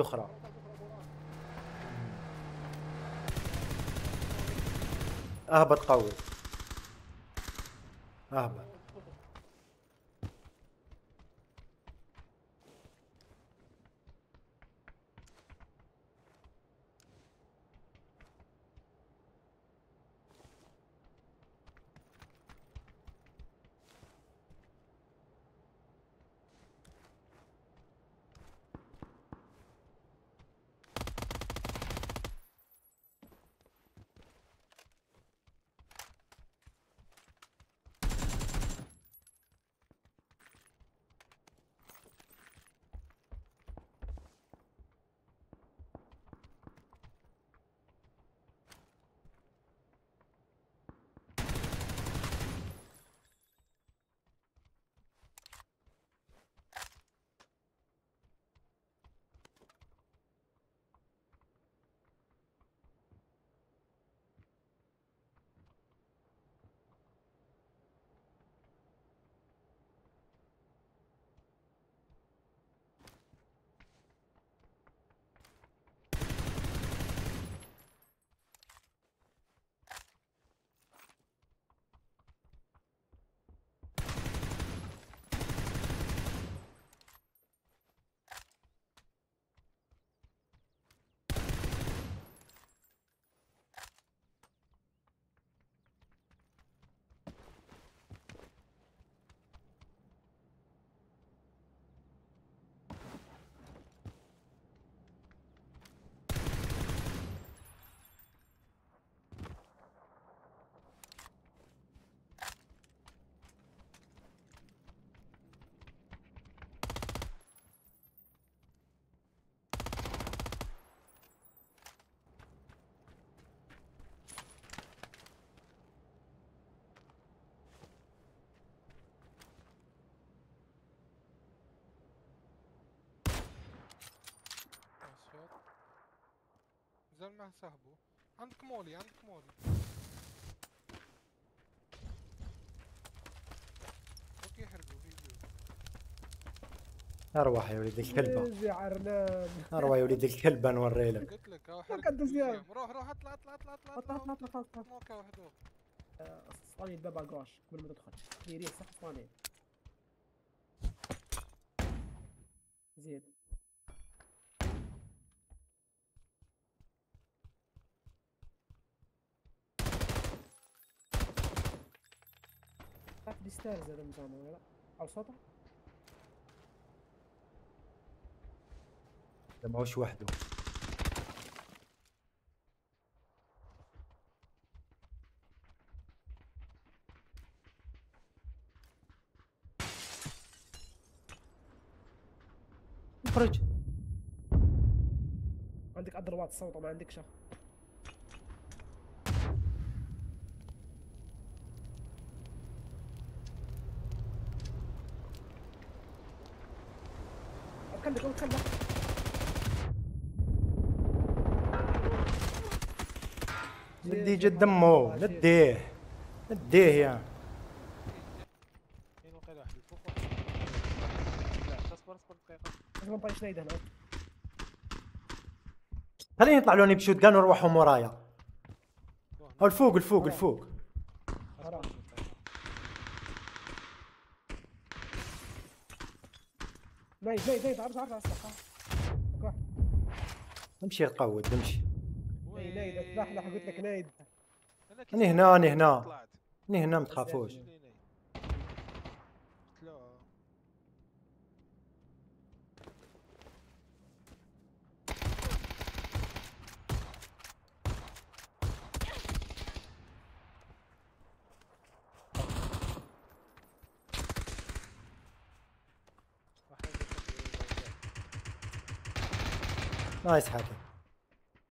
أخرى. أهبط قوي، أهبط. زلمة سهبوا. عندك مولي، عندك مولي. اوكي حرقوا فيديو. اروح يا وليد الكلبة. اروح يا وليد الكلبة نوري لك. قلت لك اهو حرقوا. روح اطلع اطلع اطلع اطلع اطلع اطلع اطلع اطلع. موكا وحدوك. اسطاني الباب على الكراش قبل ما تدخل. ديريه صح اسطاني. زيد. بيسترز هذا مزعنا ولا لا؟ على السطح؟ لا ماهوش وحده. اخرج. عندك أضربات الصوت ما عندك شخ. ندي جد دمه نديه نديه يا فين وقع واحد فوق لا تصبر اصبر دقيقه ما نبغيش نايد هنا خليني نطلع لوني بشوت قان ونروحوا ورايا او الفوق الفوق الفوق نايد نايد نايد عرفت عرفت عرفت امشي قود امشي نايد اسلحلح قلت لك نايد انا هنا انا هنا انا هنا ما تخافوش نايس حاجه